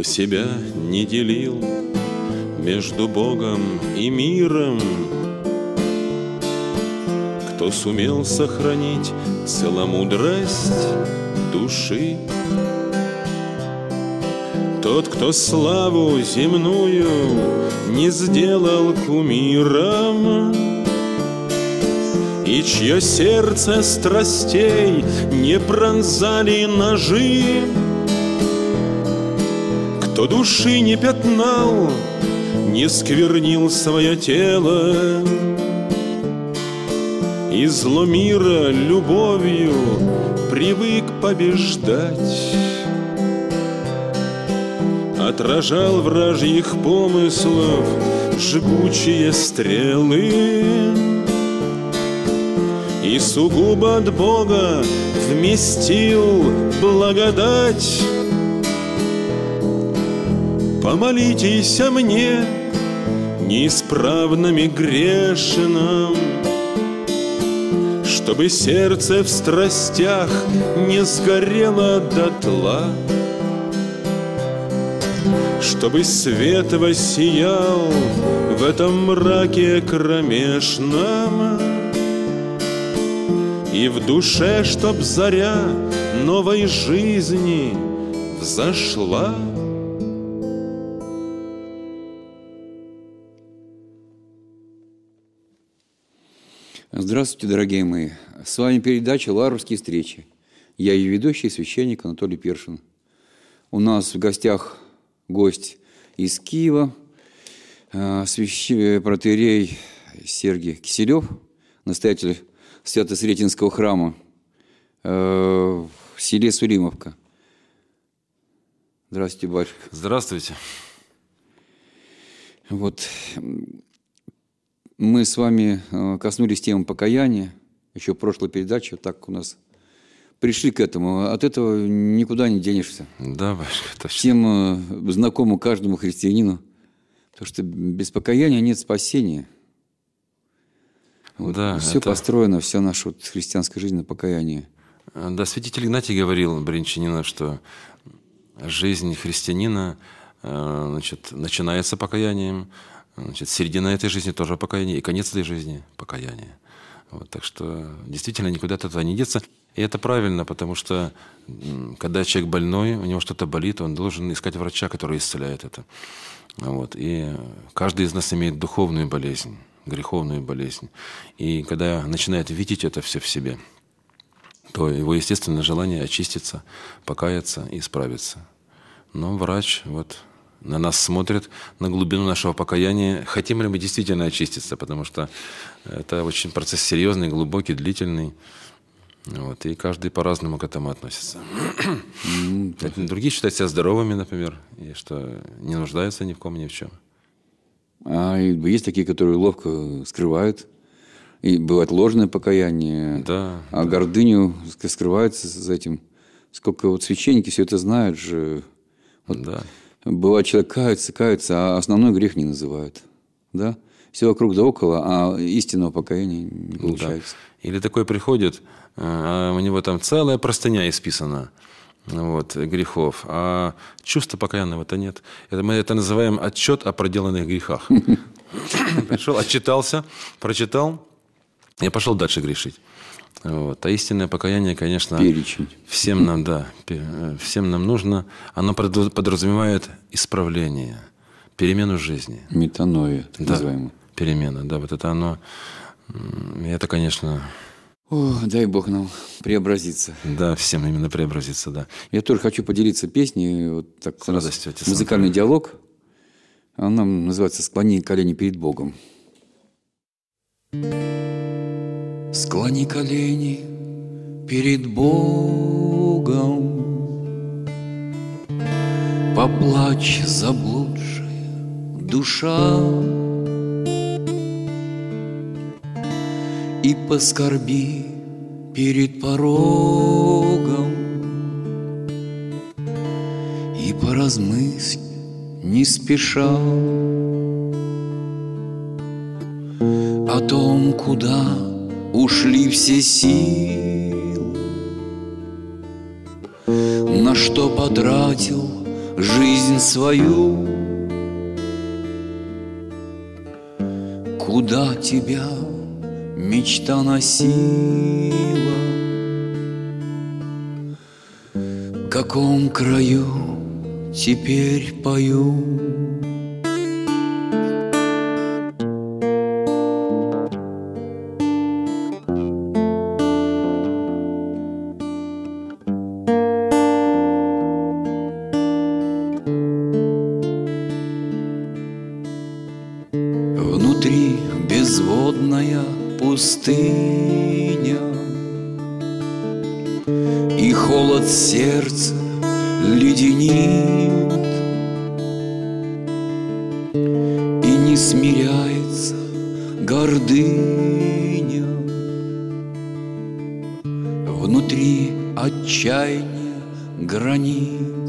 кто себя не делил между Богом и миром, кто сумел сохранить целомудрость души, тот, кто славу земную не сделал кумиром, и чье сердце страстей не пронзали ножи, кто души не пятнал, не сквернил свое тело, и зло мира любовью привык побеждать, отражал вражьих помыслов жгучие стрелы и сугубо от Бога вместил благодать. Помолитесь о мне, неисправным и грешным, чтобы сердце в страстях не сгорело дотла, чтобы свет воссиял в этом мраке кромешном, и в душе, чтоб заря новой жизни взошла. Здравствуйте, дорогие мои! С вами передача «Лаврские встречи». Я ее ведущий, священник Анатолий Першин. У нас в гостях гость из Киева, протоиерей Сергий Киселев, настоятель Свято-Сретенского храма в селе Сулимовка. Здравствуйте, батюшка. Здравствуйте. Вот. Мы с вами коснулись темы покаяния еще в прошлой передаче, так у нас пришли к этому. От этого никуда не денешься. Да, батюшка, точно. Всем знакомо каждому христианину, потому что без покаяния нет спасения. Вот да, все это... построено, вся наша вот христианская жизнь на покаянии. Да, святитель Игнатий говорил Брянчанинов, что жизнь христианина, значит, начинается покаянием. Значит, середина этой жизни тоже покаяние, и конец этой жизни – покаяние. Вот, так что действительно никуда от этого не деться. И это правильно, потому что когда человек больной, у него что-то болит, он должен искать врача, который исцеляет это. Вот, и каждый из нас имеет духовную болезнь, греховную болезнь. И когда начинает видеть это все в себе, то его естественное желание очиститься, покаяться и исправиться. Но врач… вот, на нас смотрят, на глубину нашего покаяния. Хотим ли мы действительно очиститься? Потому что это очень процесс серьезный, глубокий, длительный. Вот. И каждый по-разному к этому относится. Другие считают себя здоровыми, например, и что не нуждаются ни в ком, ни в чем. А есть такие, которые ловко скрывают. И бывает ложное покаяние. Да, а да. Гордыню скрываются за этим. Сколько вот священники все это знают же. Вот. Да. Бывает, человек кается, кается, а основной грех не называют. Да? Все вокруг да около, а истинного покаяния не получается. Да. Или такой приходит, а у него там целая простыня исписана вот, грехов, а чувства покаянного-то нет. Это мы это называем отчет о проделанных грехах. Пришел, отчитался, прочитал, я пошел дальше грешить. Вот. А истинное покаяние, конечно, всем нам, да, всем нам нужно. Оно подразумевает исправление, перемену жизни. Метаноя, так да, называемая. Перемена, да, вот это оно. Это, конечно... О, дай Бог нам преобразиться. Да, всем именно преобразиться, да. Я тоже хочу поделиться песней. Вот так, с радостью. Музыкальный диалог. Она называется «Склони колени перед Богом». Склони колени перед Богом, поплачь, заблудшая душа, и поскорби перед порогом, и поразмысль не спеша о том, куда ушли все силы, на что потратил жизнь свою. Куда тебя мечта носила, в каком краю теперь пою? Сердце леденит и не смиряется гордыня. Внутри отчаяние гранит.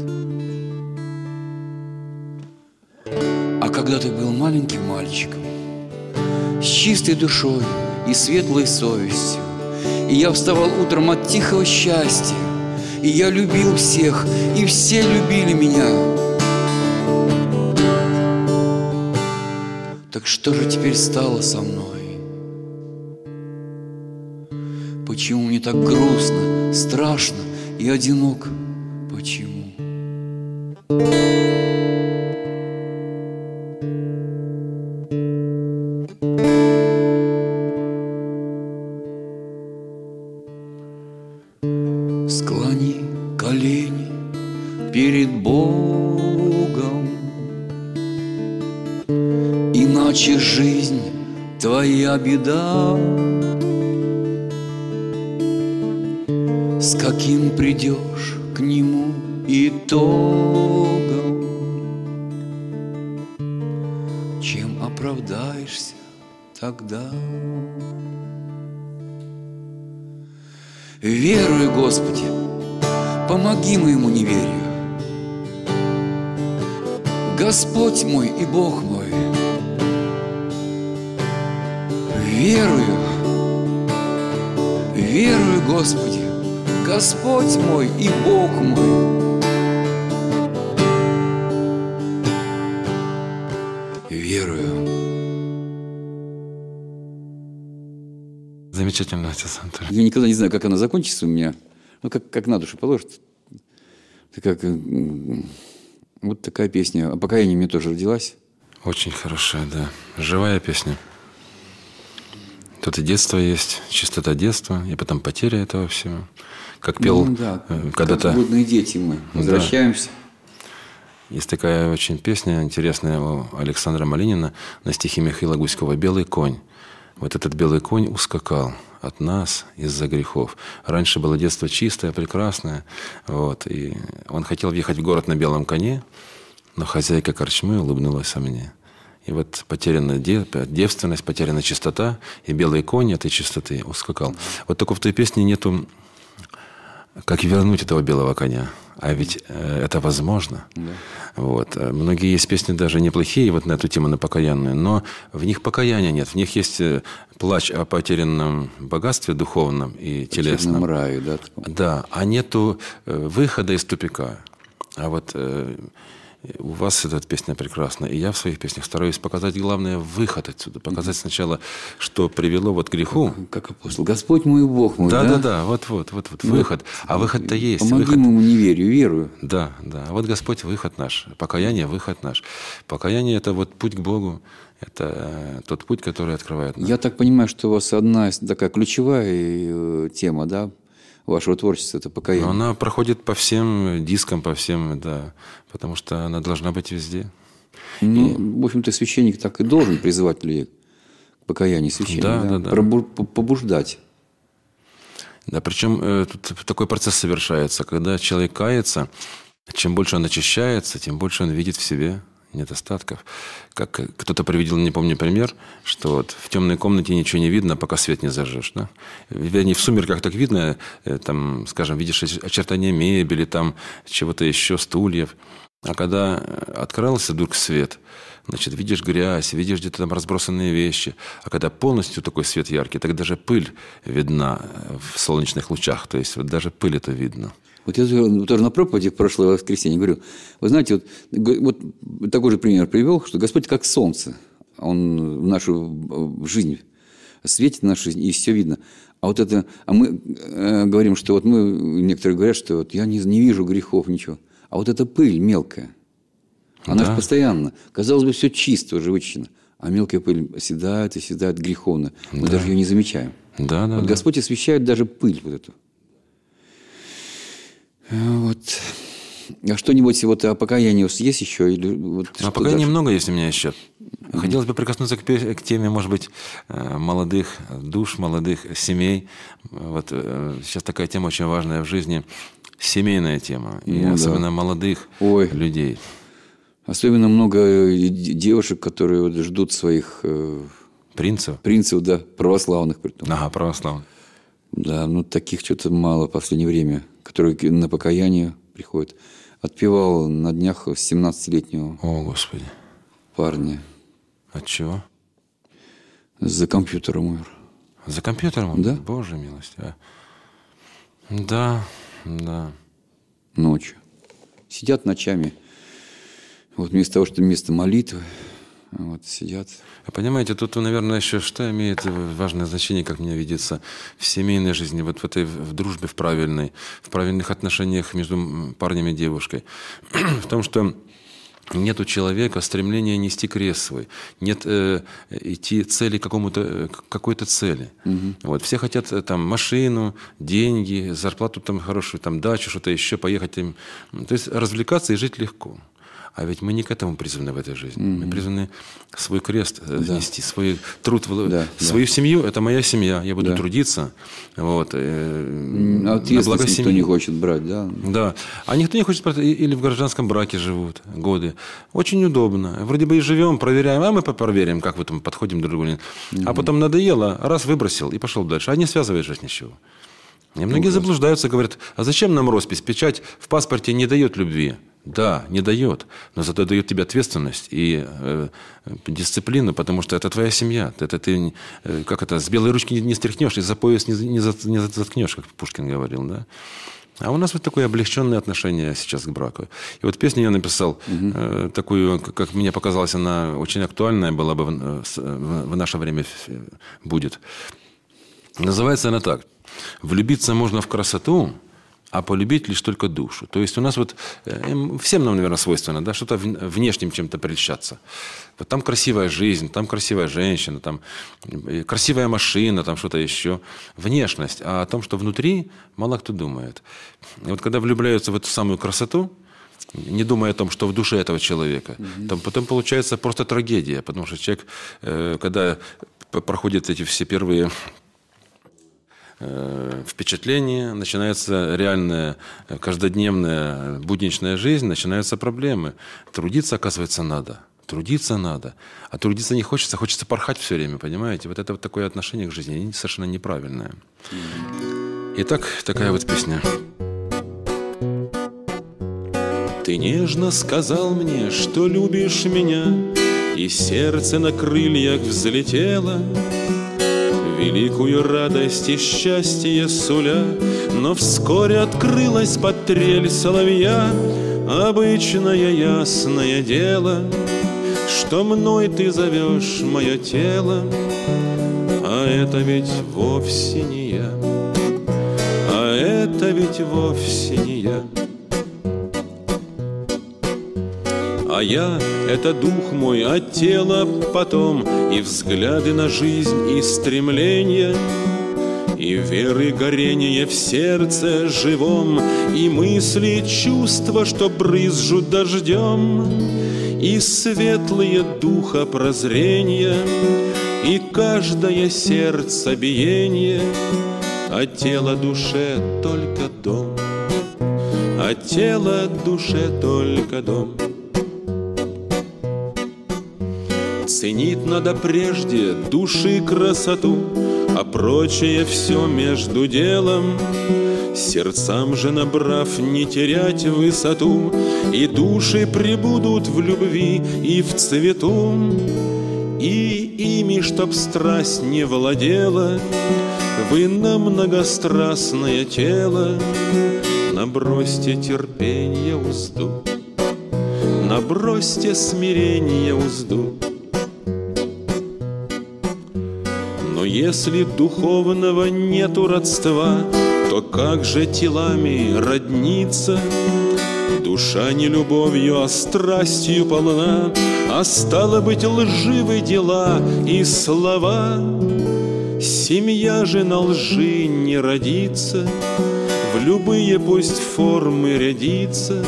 А когда ты был маленьким мальчиком, с чистой душой и светлой совестью, и я вставал утром от тихого счастья, и я любил всех, и все любили меня. Так что же теперь стало со мной? Почему мне так грустно, страшно и одиноко? Почему? Беда, с каким придешь к нему итогом, чем оправдаешься тогда? Верую, Господи, помоги моему неверию. Господь мой и Бог мой, верую, верую, Господи, Господь мой и Бог мой. Верую. Замечательно, отец Анатолий. Я никогда не знаю, как она закончится у меня. Ну, как на душу положит. Это как... Вот такая песня. «О покаянии» мне тоже родилась. Очень хорошая, да. Живая песня. Тут и детство есть, чистота детства, и потом потеря этого всего. Как пел когда-то... Как «Блудные дети» мы возвращаемся. Да. Есть такая очень песня интересная у Александра Малинина на стихи Михаила Гуськова «Белый конь». Вот этот белый конь ускакал от нас из-за грехов. Раньше было детство чистое, прекрасное. Вот. И он хотел въехать в город на белом коне, но хозяйка корчмы улыбнулась мне. И вот потеряна девственность, потеряна чистота, и белый конь этой чистоты ускакал. Вот только в той песне нету, как вернуть этого белого коня. А ведь это возможно. Да. Вот. Многие есть песни даже неплохие вот на эту тему, на покаянную, но в них покаяния нет. В них есть плач о потерянном богатстве духовном и телесном. Раю, да? Да. А нету выхода из тупика. А вот... У вас эта песня прекрасна, и я в своих песнях стараюсь показать главное — выход отсюда, показать сначала, что привело вот к греху. Как апостол. Господь мой и Бог мой. Да, да, да, да. Вот выход. А выход-то есть. Помоги выход. Ему, не верю, верую. Да, да. А вот Господь — выход наш. Покаяние — выход наш. Покаяние — это вот путь к Богу. Это тот путь, который открывает нам. Я так понимаю, что у вас одна такая ключевая тема, да? Вашего творчества — это покаяние. Но она проходит по всем дискам, по всем, да, потому что она должна быть везде. Ну, и... в общем-то, священник так и должен призывать людей к покаянию, священник, да, да? Да, да. Побуждать. Да, причем тут такой процесс совершается, когда человек кается, чем больше он очищается, тем больше он видит в себе недостатков. Как кто-то приводил, не помню пример, что вот в темной комнате ничего не видно, пока свет не зажжешь. Да? Вернее, в сумерках так видно, там, скажем, видишь очертания мебели, там чего-то еще, стульев. А когда открылся вдруг свет, значит, видишь грязь, видишь где-то там разбросанные вещи. А когда полностью такой свет яркий, так даже пыль видна в солнечных лучах. То есть вот даже пыль это видно. Вот я тоже на проповеди в прошлое воскресенье говорю, вы знаете, вот такой же пример привел, что Господь как солнце, Он в нашу жизнь светит, нашу жизнь, и все видно. А вот это, а мы говорим, что вот мы, некоторые говорят, что вот я не вижу грехов, ничего. А вот эта пыль мелкая, она же постоянно, казалось бы, все чисто, уже вычищено. А мелкая пыль оседает и оседает греховно. Мы даже ее не замечаем. Вот Господь освещает даже пыль вот эту. Вот. А что-нибудь вот о покаянии есть еще? Или вот а покаяния немного есть у меня еще. Хотелось бы прикоснуться к теме, может быть, молодых душ, молодых семей. Вот сейчас такая тема очень важная в жизни. Семейная тема. И особенно молодых людей. Особенно много девушек, которые вот ждут своих... Принцев? Принцев, да. Православных. Притом. Ага, православных. Да, ну таких что-то мало в последнее время, которые на покаяние приходят. Отпевал на днях 17-летнего парня. От чего? За компьютером умер. За компьютером? Да. Боже милость. А. Да, да. Ночью. Сидят ночами. Вот вместо того, что вместо молитвы. Вот, сидят. Понимаете, тут, наверное, еще что имеет важное значение, как мне видится, в семейной жизни, вот в этой в дружбе, в правильных отношениях между парнем и девушкой. В том, что нет у человека стремления нести крест свой, нет идти цели какой-то цели. Вот, все хотят там машину, деньги, зарплату там хорошую, там дачу, что-то еще, поехать им. То есть развлекаться и жить легко. А ведь мы не к этому призваны в этой жизни. Мы призваны свой крест нести, свой труд, свою семью. Это моя семья. Я буду трудиться. Вот, а вот если никто не хочет брать, да? Да. А никто не хочет брать. Или в гражданском браке живут годы. Очень удобно. Вроде бы и живем, проверяем. А мы проверим, как вы там подходим друг к другу. А потом надоело, раз выбросил и пошел дальше. А не связывает жизнь ничего. И многие заблуждаются, говорят, а зачем нам роспись? Печать в паспорте не дает любви. Да, не дает, но зато дает тебе ответственность и дисциплину, потому что это твоя семья. Это ты, как это, с белой ручки не стряхнешь и за пояс не заткнешь, как Пушкин говорил, да? А у нас вот такое облегченное отношение сейчас к браку. И вот песню я написал, такую, как мне показалось, она очень актуальная была бы в наше время будет. Называется она так. «Влюбиться можно в красоту, а полюбить лишь только душу». То есть у нас вот, всем нам, наверное, свойственно, да, что-то внешним чем-то прельщаться. Вот там красивая жизнь, там красивая женщина, там красивая машина, там что-то еще. Внешность. А о том, что внутри, мало кто думает. И вот когда влюбляются в эту самую красоту, не думая о том, что в душе этого человека, там потом получается просто трагедия. Потому что человек, когда проходит эти все первые... впечатление, начинается реальная каждодневная будничная жизнь, начинаются проблемы. Трудиться, оказывается, надо. Трудиться надо. А трудиться не хочется, хочется порхать все время, понимаете? Вот это вот такое отношение к жизни совершенно неправильное. Итак, такая вот песня. Ты нежно сказал мне, что любишь меня, и сердце на крыльях взлетело. Великую радость и счастье суля, но вскоре открылась под трель соловья. Обычное ясное дело, что мной ты зовешь мое тело, а это ведь вовсе не я, а это ведь вовсе не я. А я — это дух мой, а тело потом, и взгляды на жизнь, и стремления, и веры горение в сердце живом, и мысли, чувства, что брызжут дождем, и светлые духа прозрения, и каждое сердцебиение, а тело душе только дом, а тело душе только дом. Ценить надо прежде души красоту, а прочее все между делом. Сердцам же набрав не терять высоту, и души пребудут в любви и в цвету. И ими, чтоб страсть не владела, вы на многострастное тело Набросьте терпенье узду, набросьте смиренье узду. Но если духовного нету родства, то как же телами родниться? Душа не любовью, а страстью полна, а стало быть, лживы дела и слова. Семья же на лжи не родится, в любые пусть формы рядится.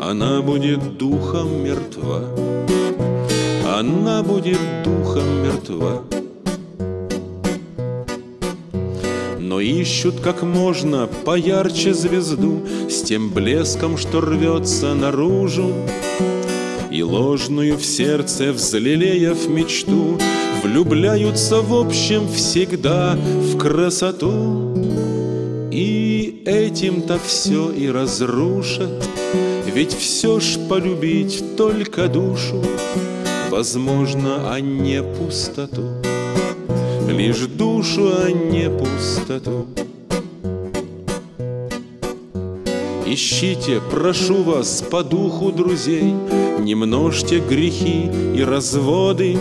Она будет духом мертва, она будет духом мертва. Но ищут как можно поярче звезду, с тем блеском, что рвется наружу, и ложную в сердце взлелеяв мечту, влюбляются в общем всегда в красоту. И этим-то все и разрушат, ведь все ж полюбить только душу, возможно, а не пустоту. Лишь душу, а не пустоту. Ищите, прошу вас, по духу друзей, не множьте грехи и разводы,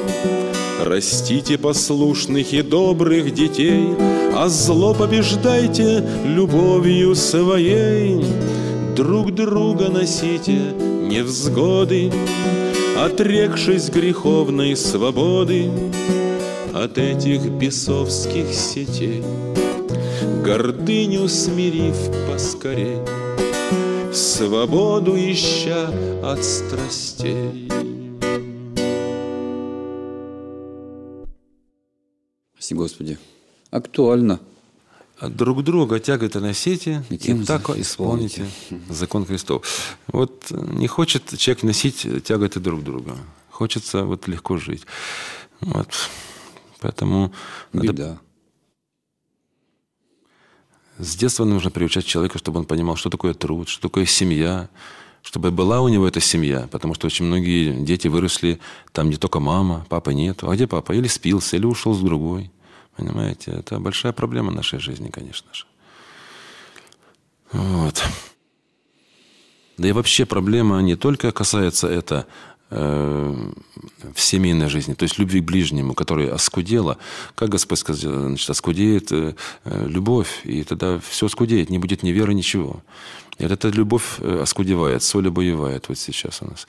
растите послушных и добрых детей, а зло побеждайте любовью своей. Друг друга носите невзгоды, отрекшись греховной свободы от этих бесовских сетей, гордыню смирив поскорей, свободу ища от страстей. Спаси Господи. Актуально. Друг друга тяготы носите, и тем так исполните закон Христов. Вот не хочет человек носить тяготы друг друга. Хочется вот легко жить. Вот. Поэтому надо... С детства нужно приучать человека, чтобы он понимал, что такое труд, что такое семья, чтобы была у него эта семья. Потому что очень многие дети выросли, там не только мама, папы нет. А где папа? Или спился, или ушел с другой. Понимаете? Это большая проблема нашей жизни, конечно же. Вот. Да и вообще проблема не только касается это... в семейной жизни, то есть любви к ближнему, которая оскудела, как Господь сказал, значит, оскудеет любовь, и тогда все оскудеет, не будет ни веры, ничего. И вот эта любовь оскудевает, соль обуевает вот сейчас у нас.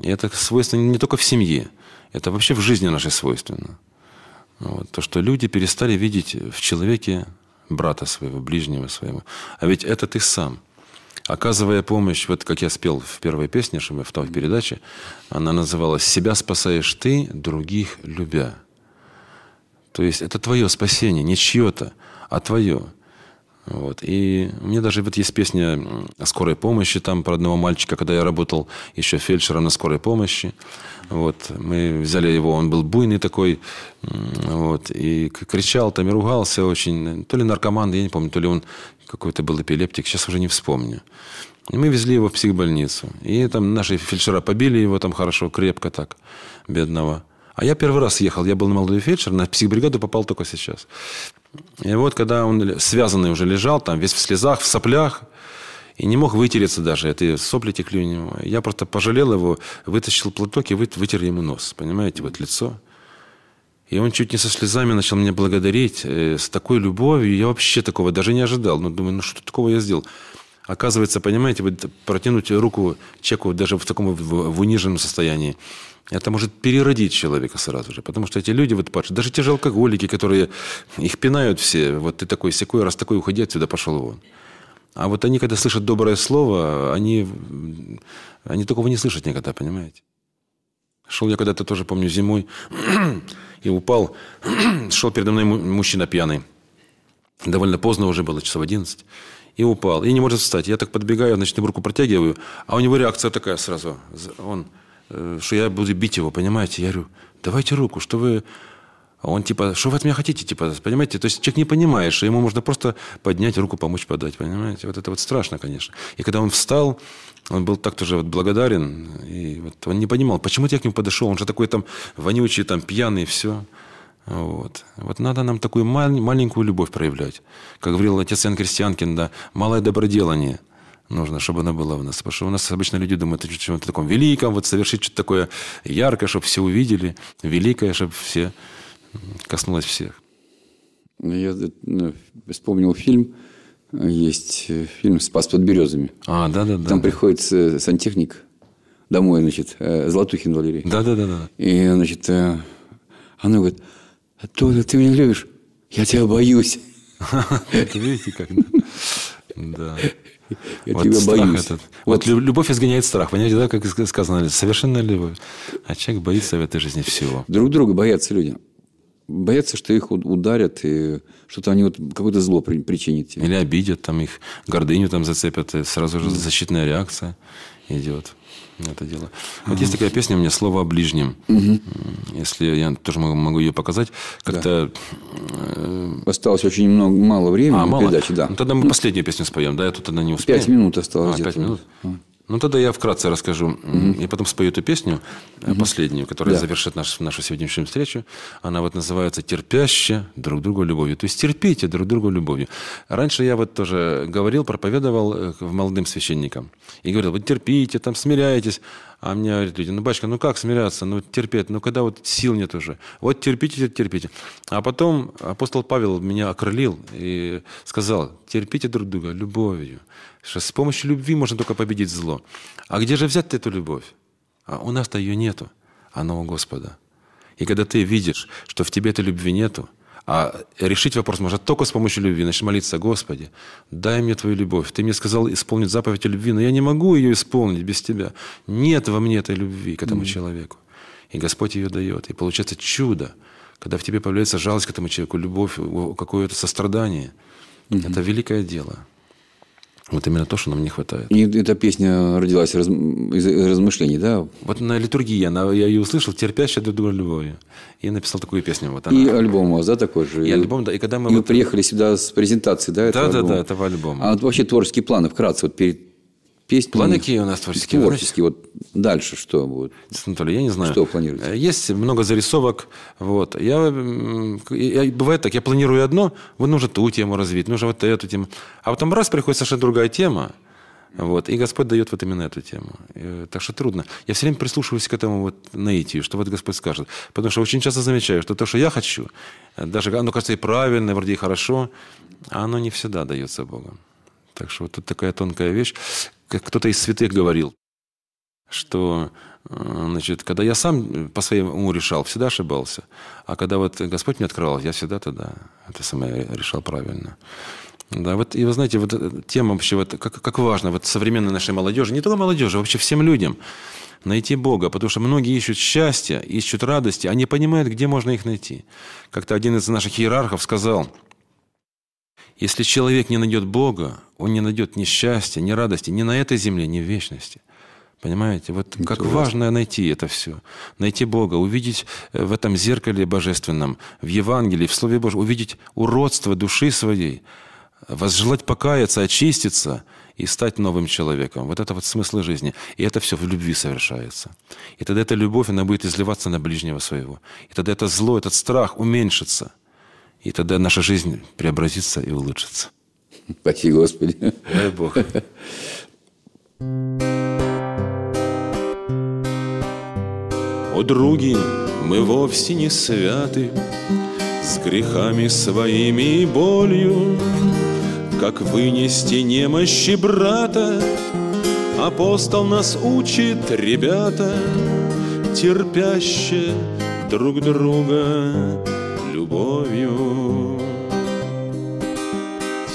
И это свойственно не только в семье, это вообще в жизни нашей свойственно. Вот. То, что люди перестали видеть в человеке брата своего, ближнего своего. А ведь это ты сам. Оказывая помощь, вот как я спел в первой песне, в второй передаче, она называлась «Себя спасаешь ты, других любя». То есть это твое спасение, не чье-то, а твое. Вот. И у меня даже вот есть песня о скорой помощи, там про одного мальчика, когда я работал еще фельдшером на скорой помощи. Вот. Мы взяли его, он был буйный такой, вот, и кричал там, и ругался очень. То ли наркоман, я не помню, то ли он какой-то был эпилептик, сейчас уже не вспомню. И мы везли его в психбольницу. И там наши фельдшера побили его там хорошо, крепко так, бедного. А я первый раз ехал, я был молодой фельдшер, на психбригаду попал только сейчас. И вот когда он связанный уже лежал, там весь в слезах, в соплях, и не мог вытереться даже, это сопли текли у него. Я просто пожалел его, вытащил платок и вытер ему нос, понимаете, вот лицо. И он чуть не со слезами начал меня благодарить, с такой любовью. Я вообще такого даже не ожидал. Ну, думаю, ну что такого я сделал? Оказывается, понимаете, вот протянуть руку человеку даже в таком в униженном состоянии, это может переродить человека сразу же. Потому что эти люди, вот, даже те же алкоголики, которые их пинают все, вот ты такой, сякой, раз такой, уходи отсюда, пошел вон. А вот они, когда слышат доброе слово, они такого не слышат никогда, понимаете? Шел я когда-то тоже, помню, зимой, и упал, шел передо мной мужчина пьяный. Довольно поздно уже было, часов 11. И упал, и не может встать. Я так подбегаю, значит, ему руку протягиваю, а у него реакция такая сразу. Он, что я буду бить его, понимаете? Я говорю, давайте руку, что вы... А он типа, что вы от меня хотите, типа, понимаете? То есть человек не понимает, что ему можно просто поднять руку, помочь подать, понимаете? Вот это вот страшно, конечно. И когда он встал, он был так тоже вот благодарен, и вот он не понимал, почему я к нему подошел, он же такой там вонючий, там пьяный, все. Вот. Вот надо нам такую маленькую любовь проявлять. Как говорил отец Иоанн Крестьянкин, да, малое доброделание – нужно, чтобы она была у нас. Потому что у нас обычно люди думают о чем-то таком великом, вот совершить что-то такое яркое, чтобы все увидели, великое, чтобы все коснулось всех. Я вспомнил фильм. Есть фильм «Спас под березами». А, да-да-да. Там приходит сантехник домой, значит, Золотухин Валерий. Да-да-да. И, значит, она говорит: «Толя, ты меня любишь? Я тебя боюсь». Видите, как? Да. Я тебя боюсь. Вот любовь изгоняет страх. Понимаете, да, как сказано, совершенно любовь. А человек боится в этой жизни всего. Друг друга боятся люди. Боятся, что их ударят, и что-то они вот какое-то зло причинят. Или обидят, там их гордыню там зацепят, и сразу же защитная реакция идет. Это дело. Вот есть такая песня у меня «Слово о ближнем». Если я тоже могу ее показать. Как-то... Осталось очень мало времени на передаче. Да. Ну, тогда мы последнюю песню споем. Да, я тут тогда не успею. 5 минут осталось. 5 минут? Ну, тогда я вкратце расскажу. И потом спою эту песню, последнюю, которая завершит нашу сегодняшнюю встречу. Она вот называется «Терпяще друг друга любовью». То есть, терпите друг друга любовью. Раньше я вот тоже говорил, проповедовал молодым священникам. И говорил: вот терпите, там смиряйтесь. А мне говорят люди: ну, батюшка, ну как смиряться, ну терпеть, ну когда вот сил нет уже. Вот терпите, терпите. А потом апостол Павел меня окрылил и сказал: терпите друг друга любовью. Что с помощью любви можно только победить зло. А где же взять эту любовь? А у нас-то ее нету. Она у Господа. И когда ты видишь, что в тебе этой любви нету, а решить вопрос можно только с помощью любви. Значит, молиться: Господи, дай мне Твою любовь. Ты мне сказал исполнить заповедь о любви, но я не могу ее исполнить без Тебя. Нет во мне этой любви к этому человеку. И Господь ее дает. И получается чудо, когда в тебе появляется жалость к этому человеку, любовь, какое-то сострадание. Это великое дело. Вот именно то, что нам не хватает. И эта песня родилась из размышлений, да? Вот на литургии я ее услышал, терпящая друг друга любовью. И написал такую песню. Вот она. И альбом у вас, да, такой же? И альбом, да. И когда мы приехали сюда с презентацией, да, этого альбома? Да, этого альбома. А вот вообще творческие планы, вкратце, вот перед песней... Планы какие у нас творческие? Творческие, вот дальше что будет? Анатолий, я не знаю. Что планируете? Есть много зарисовок. Вот. Бывает так, я планирую одно, вот нужно ту тему развить, нужно вот эту тему. А потом раз, приходит совершенно другая тема, вот, и Господь дает вот именно эту тему. Так что трудно. Я все время прислушиваюсь к этому вот наитию, что вот Господь скажет. Потому что очень часто замечаю, что то, что я хочу, даже оно кажется и правильно, вроде и хорошо, а оно не всегда дается Богом. Так что вот тут такая тонкая вещь. Как кто-то из святых говорил, что, значит, когда я сам по своему уму решал, всегда ошибался. А когда вот Господь мне открывал, я всегда тогда это самое решал правильно. Да, вот, и вы знаете, вот тема вообще, вот, как важно вот современной нашей молодежи, не только молодежи, а вообще всем людям найти Бога. Потому что многие ищут счастья, ищут радости, они понимают, где можно их найти. Как-то один из наших иерархов сказал: если человек не найдет Бога, он не найдет ни счастья, ни радости, ни на этой земле, ни в вечности. Понимаете? Вот как важно найти это все. Найти Бога, увидеть в этом зеркале божественном, в Евангелии, в Слове Божьем, увидеть уродство души своей, возжелать покаяться, очиститься и стать новым человеком. Вот это вот смысл жизни. И это все в любви совершается. И тогда эта любовь, она будет изливаться на ближнего своего. И тогда это зло, этот страх уменьшится. И тогда наша жизнь преобразится и улучшится. Спаси, Господи. Дай Бог. О, други, мы вовсе не святы, с грехами своими и болью. Как вынести немощи брата, апостол нас учит, ребята, терпяще друг друга любовью.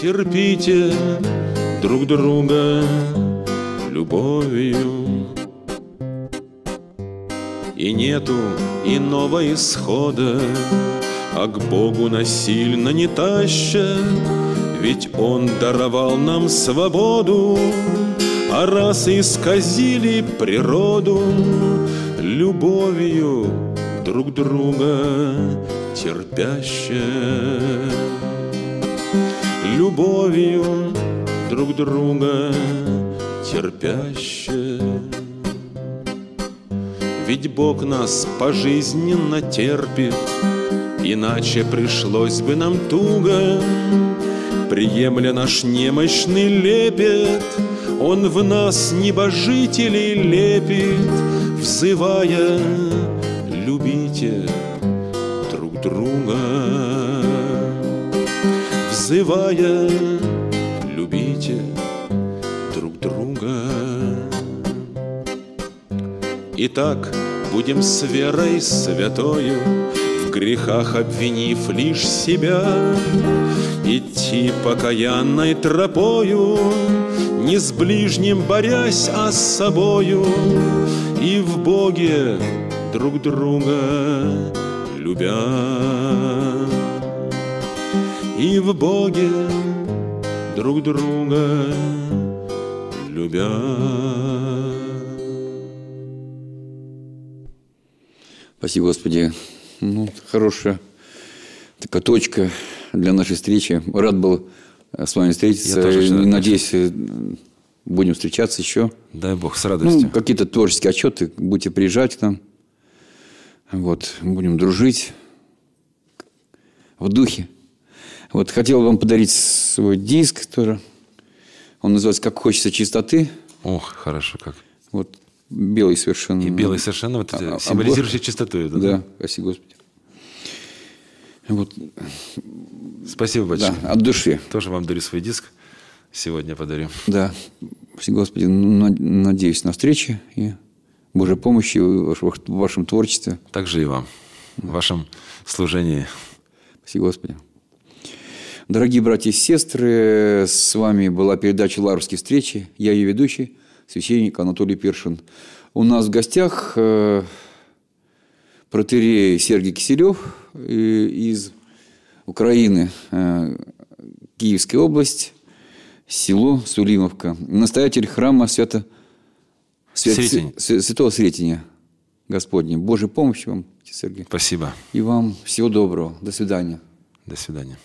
Терпите друг друга любовью. И нету иного исхода, а к Богу насильно не таща, ведь Он даровал нам свободу, а раз исказили природу, любовью друг друга терпяще, любовью друг друга терпяще. Ведь Бог нас пожизненно терпит, иначе пришлось бы нам туго. приемля наш немощный лепет, он в нас небожителей лепит, взывая: любите друг друга, взывая: любите друг друга. Итак, будем с верой святою, в грехах обвинив лишь себя, идти покаянной тропою, не с ближним борясь, а с собою, и в Боге друг друга любя, и в Боге друг друга любя. Спасибо, Господи. Ну, хорошая такая точка для нашей встречи. Рад был с вами встретиться. Надеюсь, будем встречаться еще. Дай Бог, с радостью. Ну, какие-то творческие отчеты. Будете приезжать к нам. Вот. Будем дружить в духе. Вот. Хотел вам подарить свой диск тоже. Он называется «Как хочется чистоты». Ох, хорошо как. Вот. Белый совершенно. И белый совершенно, вот, символизирующий чистоту. Это, да, спасибо, Господи. Вот. Спасибо большое. Да, от души. Тоже вам дарю свой диск. Сегодня подарю. Да. Спасибо, Господи. Надеюсь на встречи и Божьей помощи в вашем творчестве. Также и вам. Да. В вашем служении. Спасибо, Господи. Дорогие братья и сестры, с вами была передача «Лаврские встречи». Я ее ведущий, священник Анатолий Першин. У нас в гостях протоиерей Сергий Киселев из Украины, Киевская область, село Сулимовка. Настоятель храма Святого Сретения Господня. Божьей помощи вам, Сергей. Спасибо. И вам всего доброго. До свидания. До свидания.